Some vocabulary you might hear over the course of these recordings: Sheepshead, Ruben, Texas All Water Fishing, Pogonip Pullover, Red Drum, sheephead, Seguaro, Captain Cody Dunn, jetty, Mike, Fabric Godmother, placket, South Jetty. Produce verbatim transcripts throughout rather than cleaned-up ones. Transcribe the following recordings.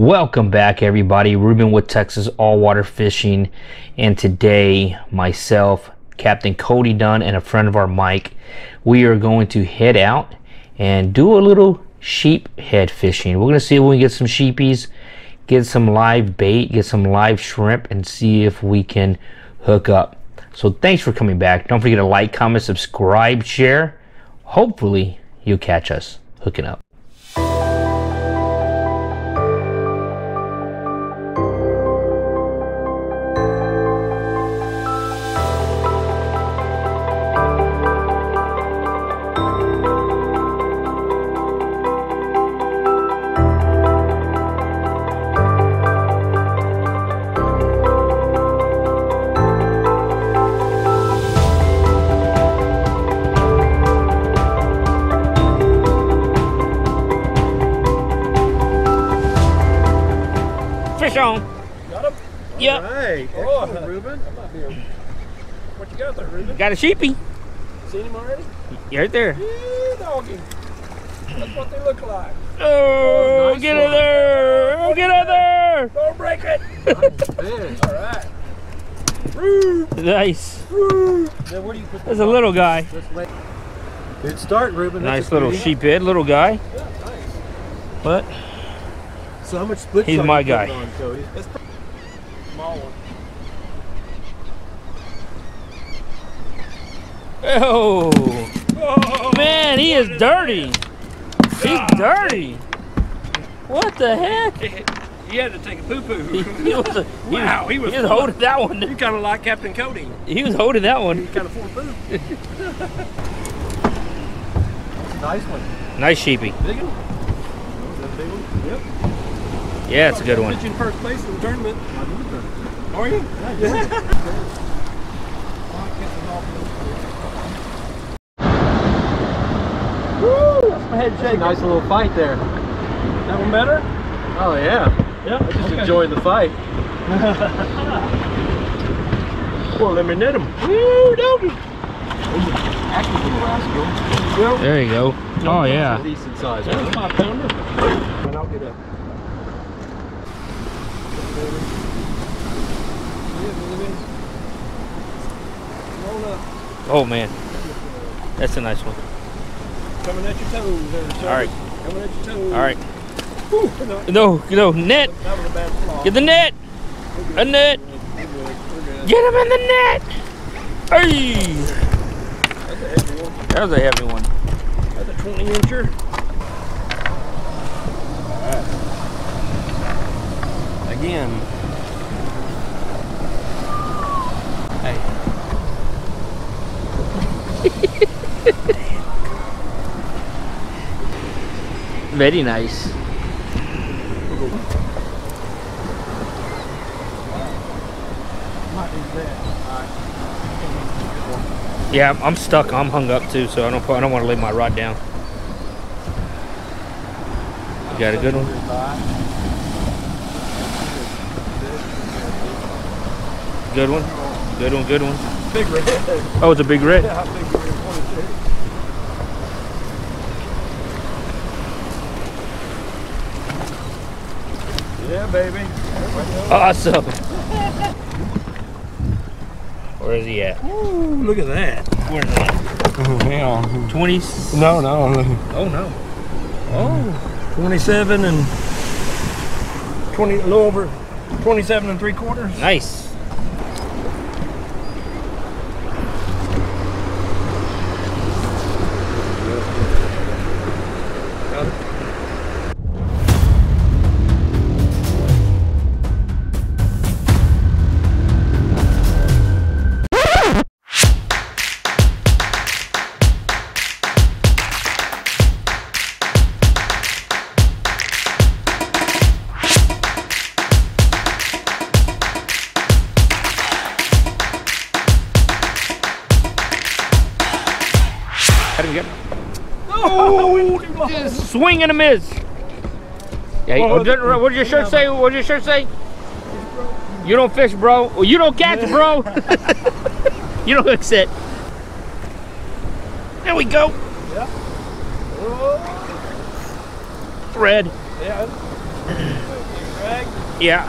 Welcome back, everybody. Ruben with Texas All Water Fishing, and today myself, Captain Cody Dunn, and a friend of our Mike, we are going to head out and do a little sheephead fishing. We're gonna see if we can get some sheepies, get some live bait, get some live shrimp, and see if we can hook up. So thanks for coming back. Don't forget to like, comment, subscribe, share. Hopefully you'll catch us hooking up. On. Got him? Yep. All right. Oh, Ruben. I'm up here. What you got there, Ruben? Got a sheepy. Seen him already? You're right there. Yeah, doggy. That's what they look like. Oh, oh nice get in there. Oh, get in there. Don't break it. Nice. All right. Ruben. Nice. Ruben. Now, where do you put That's a on? Little guy. Good start, Ruben. Nice. That's little sheephead, little guy. Yeah, nice. What? So how much splits He's my guy. On, Cody? That's small one. Oh, oh man, he is dirty. Man. He's ah. dirty. What the heck? He had to take a poo poo. he, he was a, he wow, was, he was, he was holding that one. You kind of like Captain Cody. He was holding that one. He kind of full of poo. Nice one. Nice sheepy. Big one. Was that a big one? Yep. Yeah, it's a good one. You're in first place in the tournament. Are you? Woo! That's my head shaking. Nice little fight there. That one better? Oh yeah. Yeah. I just enjoyed the fight. Well, let me net him. Woo, doggy. There you go. Oh yeah. Decent size. There's my pounder. And I'll get a. Oh man, that's a nice one. Coming at your toes there, sir. All right. Coming at your toes. All right. Whew. No, no, net. Get the net. A net. We're good. We're good. Get him in the net. Hey. That's a heavy one. That was a heavy one. That's a twenty incher. All right. Again. Very nice. Yeah, I'm stuck. I'm hung up too, so I don't. I don't want to lay my rod down. You got a good one. Good one. Good one. Good one. Big red. Oh, it's a big red. Yeah, baby. Awesome. Where is he at? Ooh, look at that. Where's that? Oh, hang on. twenties? No, no. Oh, no. Oh. twenty-seven and twenty, a little over twenty-seven and three quarters. Nice. Swing and a miss. Yeah, what did your shirt say? What did your shirt say? You don't fish, bro. Well, you don't catch, bro. You don't hook set. There we go. Yeah. Red. Yeah. Yeah.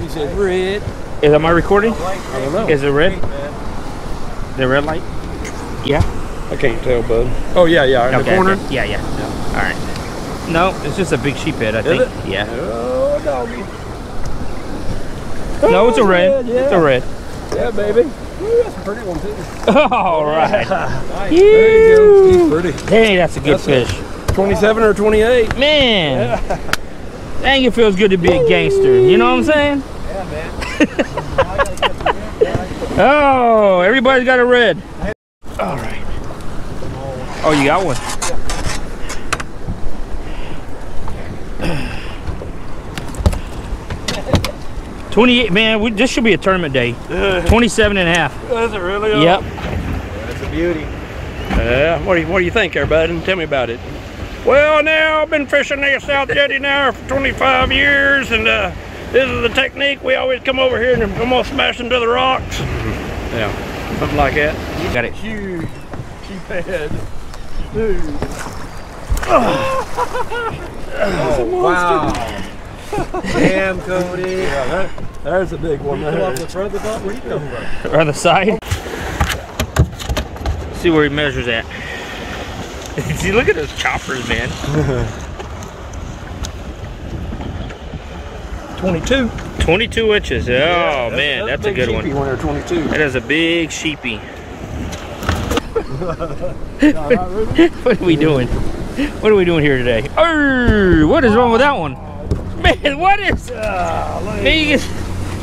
He said red. Is am I recording? I don't know. Is it red? The red light? Yeah. I can't tell, bud. Oh yeah, yeah. In okay, the corner. Okay. Yeah, yeah, yeah. All right. No, it's just a big sheephead, I think. Is it? Yeah. Oh, doggy. Oh, no, it's a red. Yeah, yeah. It's a red. Yeah, baby. Ooh, that's a pretty one, too. All right. Nice. There you go. He's pretty. Hey, that's a good that's fish. A twenty-seven or twenty-eight. Man. Yeah. Dang, it feels good to be a gangster. You know what I'm saying? Yeah, man. Oh, everybody's got a red. All right. Oh, you got one? twenty-eight, man, we, this should be a tournament day. twenty-seven and a half. Is it really? Yep. That's a beauty. Uh, what, do you, what do you think there, bud? Tell me about it. Well, now, I've been fishing near South Jetty now for twenty-five years, and uh, this is the technique. We always come over here and almost smash into the rocks. Yeah, something like that. Got it. Huge, sheephead. Dude. Oh, oh wow. Damn, Cody. Yeah, that, there's a big one. There. The front of the boat? Where you come from? Or the side. Let's see where he measures at. See, look at those choppers, man. twenty-two. twenty-two inches. Oh yeah, that's, man, that's, that's a good one. one twenty-two. That is a big sheepy. What are we doing? What are we doing here today? Oh, what is wrong with that one? Man, what is yeah, Vegas?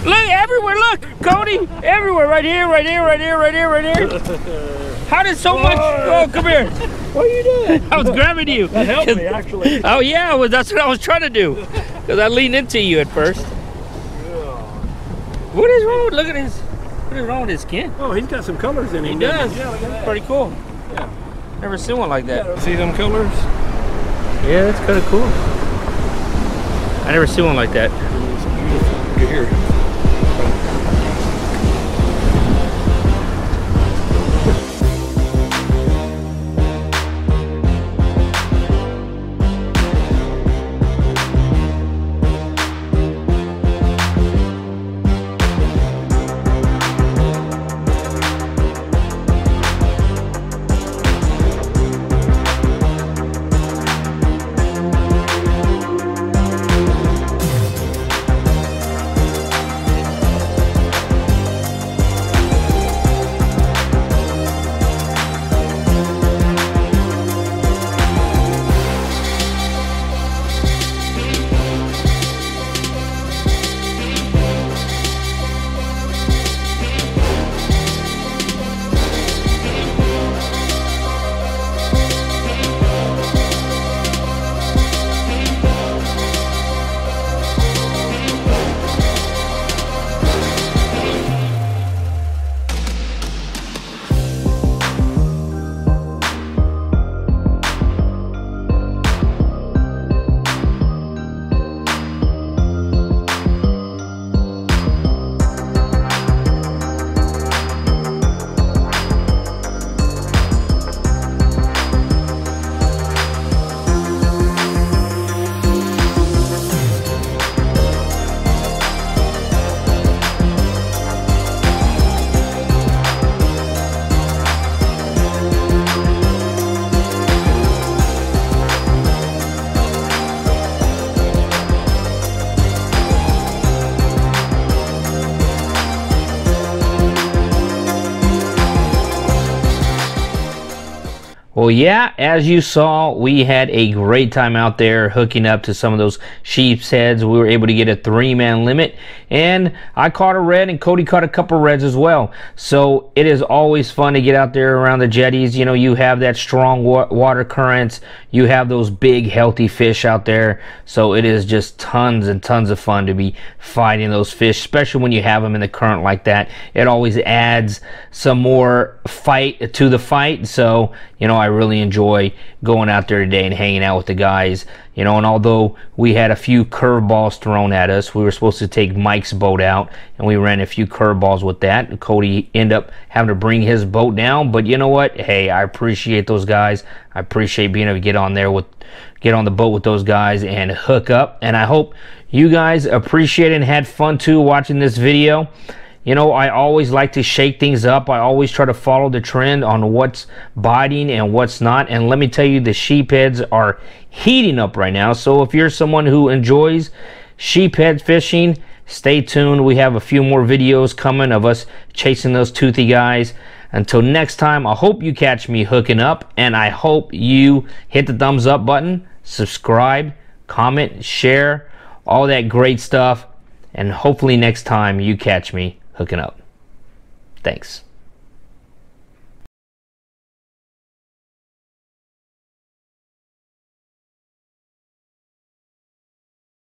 Look everywhere, look, Cody, everywhere, right here, right here, right here, right here, right here. How did so much? Oh, come here. What are you doing? I was grabbing you. That helped me, actually. Oh yeah, well, that's what I was trying to do, because I leaned into you at first. Yeah. What is wrong? Look at his. What is wrong with his skin? Oh, he's got some colors in him. He does. Yeah, look at that. Pretty cool. Yeah. Never seen one like that. See them colors? Yeah, that's kind of cool. I never see one like that. It's beautiful. Look here. Well, yeah, as you saw, we had a great time out there hooking up to some of those sheep's heads. We were able to get a three-man limit, and I caught a red, and Cody caught a couple reds as well. So it is always fun to get out there around the jetties. You know, you have that strong wa water currents. You have those big, healthy fish out there. So it is just tons and tons of fun to be fighting those fish, especially when you have them in the current like that. It always adds some more fight to the fight. So, you know, I really enjoy going out there today and hanging out with the guys. You know, and although we had a few curveballs thrown at us, we were supposed to take Mike's boat out, and we ran a few curveballs with that. And Cody ended up having to bring his boat down. But you know what? Hey, I appreciate those guys. I appreciate being able to get on there with, get on the boat with those guys and hook up. And I hope you guys appreciated and had fun too watching this video. You know, I always like to shake things up. I always try to follow the trend on what's biting and what's not. And let me tell you, the sheepheads are heating up right now. So if you're someone who enjoys sheephead fishing, stay tuned. We have a few more videos coming of us chasing those toothy guys. Until next time, I hope you catch me hooking up. And I hope you hit the thumbs up button, subscribe, comment, share, all that great stuff. And hopefully next time you catch me hooking up. Thanks.